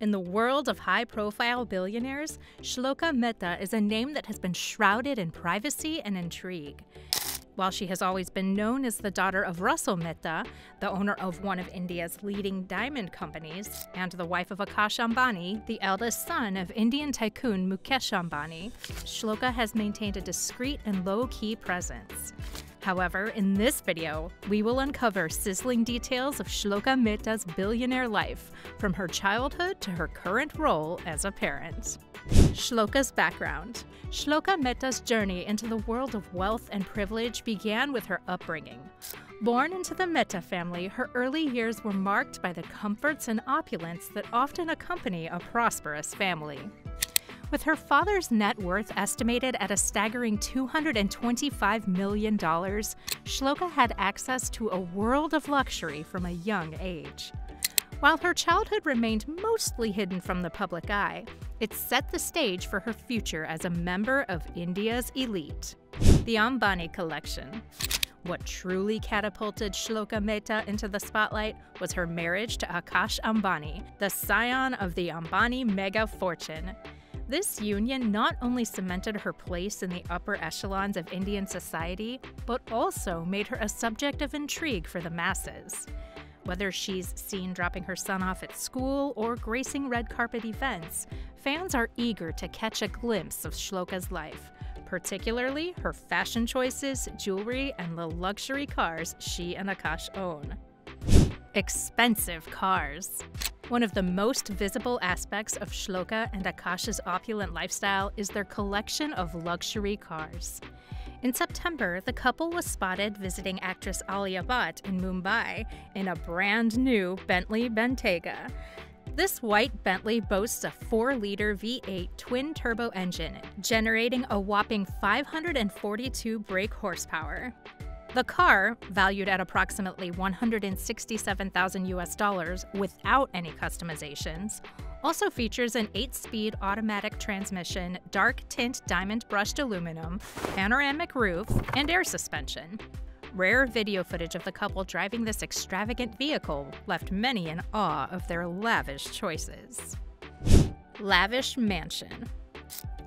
In the world of high-profile billionaires, Shloka Mehta is a name that has been shrouded in privacy and intrigue. While she has always been known as the daughter of Russell Mehta, the owner of one of India's leading diamond companies, and the wife of Akash Ambani, the eldest son of Indian tycoon Mukesh Ambani, Shloka has maintained a discreet and low-key presence. However, in this video, we will uncover sizzling details of Shloka Mehta's billionaire life, from her childhood to her current role as a parent. Shloka's background. Shloka Mehta's journey into the world of wealth and privilege began with her upbringing. Born into the Mehta family, her early years were marked by the comforts and opulence that often accompany a prosperous family. With her father's net worth estimated at a staggering $225 million, Shloka had access to a world of luxury from a young age. While her childhood remained mostly hidden from the public eye, it set the stage for her future as a member of India's elite. The Ambani Collection. What truly catapulted Shloka Mehta into the spotlight was her marriage to Akash Ambani, the scion of the Ambani mega fortune. This union not only cemented her place in the upper echelons of Indian society, but also made her a subject of intrigue for the masses. Whether she's seen dropping her son off at school or gracing red carpet events, fans are eager to catch a glimpse of Shloka's life, particularly her fashion choices, jewelry, and the luxury cars she and Akash own. Expensive cars. One of the most visible aspects of Shloka and Akash's opulent lifestyle is their collection of luxury cars. In September, the couple was spotted visiting actress Alia Bhatt in Mumbai in a brand new Bentley Bentayga. This white Bentley boasts a 4-liter V8 twin-turbo engine, generating a whopping 542 brake horsepower. The car, valued at approximately $167,000 without any customizations, also features an 8-speed automatic transmission, dark tint diamond brushed aluminum, panoramic roof, and air suspension. Rare video footage of the couple driving this extravagant vehicle left many in awe of their lavish choices. Lavish mansion.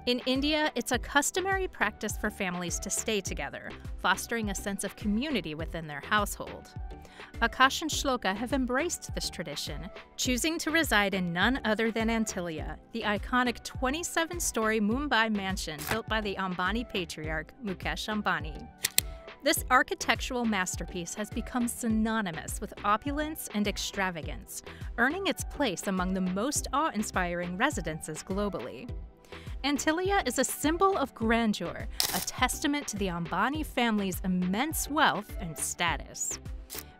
In India, it's a customary practice for families to stay together, fostering a sense of community within their household. Akash and Shloka have embraced this tradition, choosing to reside in none other than Antilia, the iconic 27-story Mumbai mansion built by the Ambani patriarch Mukesh Ambani. This architectural masterpiece has become synonymous with opulence and extravagance, earning its place among the most awe-inspiring residences globally. Antilia is a symbol of grandeur, a testament to the Ambani family's immense wealth and status.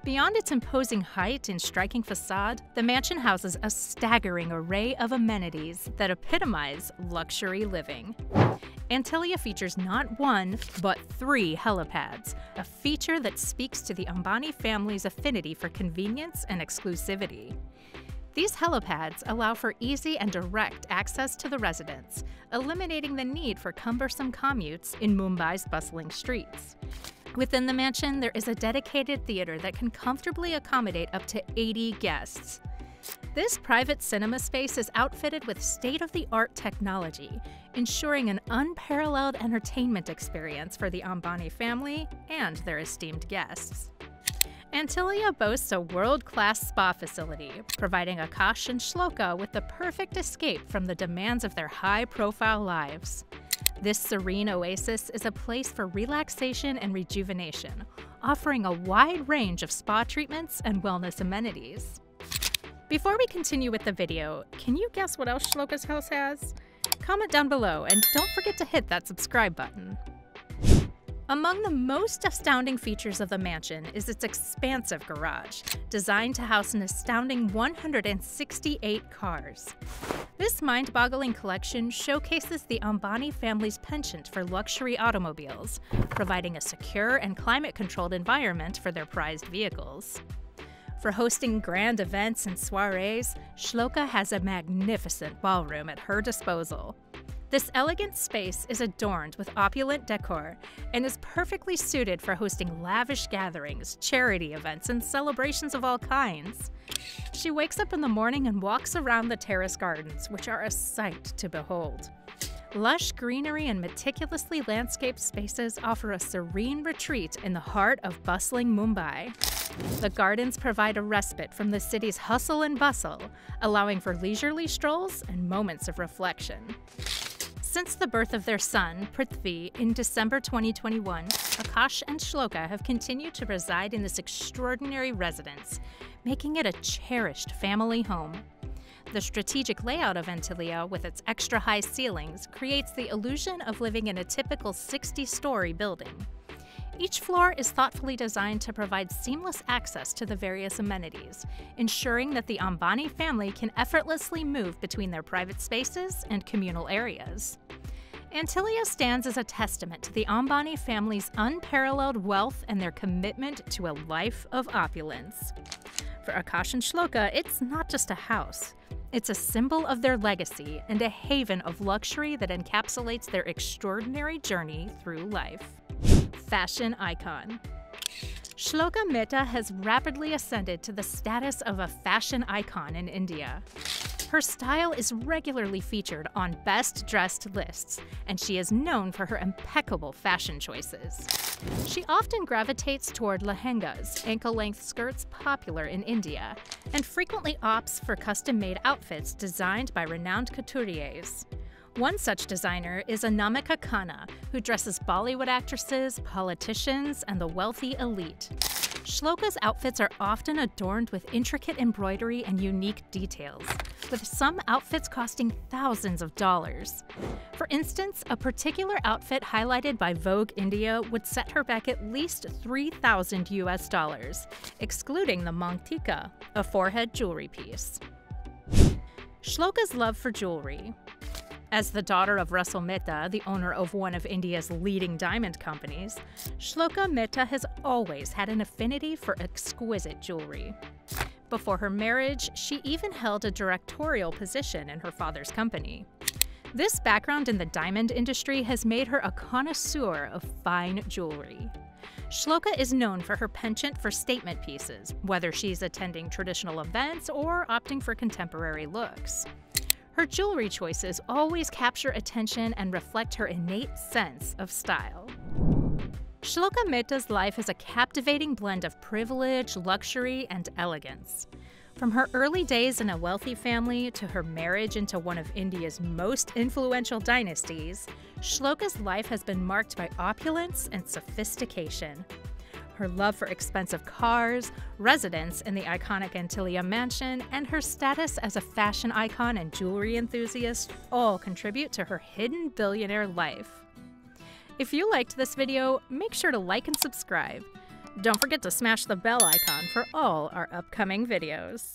Beyond its imposing height and striking facade, the mansion houses a staggering array of amenities that epitomize luxury living. Antilia features not one, but 3 helipads, a feature that speaks to the Ambani family's affinity for convenience and exclusivity. These helipads allow for easy and direct access to the residents, eliminating the need for cumbersome commutes in Mumbai's bustling streets. Within the mansion, there is a dedicated theater that can comfortably accommodate up to 80 guests. This private cinema space is outfitted with state-of-the-art technology, ensuring an unparalleled entertainment experience for the Ambani family and their esteemed guests. Antilia boasts a world-class spa facility, providing Akash and Shloka with the perfect escape from the demands of their high-profile lives. This serene oasis is a place for relaxation and rejuvenation, offering a wide range of spa treatments and wellness amenities. Before we continue with the video, can you guess what else Shloka's house has? Comment down below and don't forget to hit that subscribe button. Among the most astounding features of the mansion is its expansive garage, designed to house an astounding 168 cars. This mind-boggling collection showcases the Ambani family's penchant for luxury automobiles, providing a secure and climate-controlled environment for their prized vehicles. For hosting grand events and soirees, Shloka has a magnificent ballroom at her disposal. This elegant space is adorned with opulent decor and is perfectly suited for hosting lavish gatherings, charity events, and celebrations of all kinds. She wakes up in the morning and walks around the terrace gardens, which are a sight to behold. Lush greenery and meticulously landscaped spaces offer a serene retreat in the heart of bustling Mumbai. The gardens provide a respite from the city's hustle and bustle, allowing for leisurely strolls and moments of reflection. Since the birth of their son, Prithvi, in December 2021, Akash and Shloka have continued to reside in this extraordinary residence, making it a cherished family home. The strategic layout of Antilia, with its extra-high ceilings, creates the illusion of living in a typical 60-story building. Each floor is thoughtfully designed to provide seamless access to the various amenities, ensuring that the Ambani family can effortlessly move between their private spaces and communal areas. Antilia stands as a testament to the Ambani family's unparalleled wealth and their commitment to a life of opulence. For Akash and Shloka, it's not just a house. It's a symbol of their legacy and a haven of luxury that encapsulates their extraordinary journey through life. Fashion icon. Shloka Mehta has rapidly ascended to the status of a fashion icon in India. Her style is regularly featured on best-dressed lists, and she is known for her impeccable fashion choices. She often gravitates toward lehengas, ankle-length skirts popular in India, and frequently opts for custom-made outfits designed by renowned couturiers. One such designer is Anamika Khanna, who dresses Bollywood actresses, politicians, and the wealthy elite. Shloka's outfits are often adorned with intricate embroidery and unique details, with some outfits costing thousands of dollars. For instance, a particular outfit highlighted by Vogue India would set her back at least $3,000 US, excluding the mangtika, a forehead jewelry piece. Shloka's love for jewelry. As the daughter of Russell Mehta, the owner of one of India's leading diamond companies, Shloka Mehta has always had an affinity for exquisite jewelry. Before her marriage, she even held a directorial position in her father's company. This background in the diamond industry has made her a connoisseur of fine jewelry. Shloka is known for her penchant for statement pieces, whether she's attending traditional events or opting for contemporary looks. Her jewelry choices always capture attention and reflect her innate sense of style. Shloka Mehta's life is a captivating blend of privilege, luxury, and elegance. From her early days in a wealthy family to her marriage into one of India's most influential dynasties, Shloka's life has been marked by opulence and sophistication. Her love for expensive cars, residence in the iconic Antilia mansion, and her status as a fashion icon and jewelry enthusiast all contribute to her hidden billionaire life. If you liked this video, make sure to like and subscribe. Don't forget to smash the bell icon for all our upcoming videos.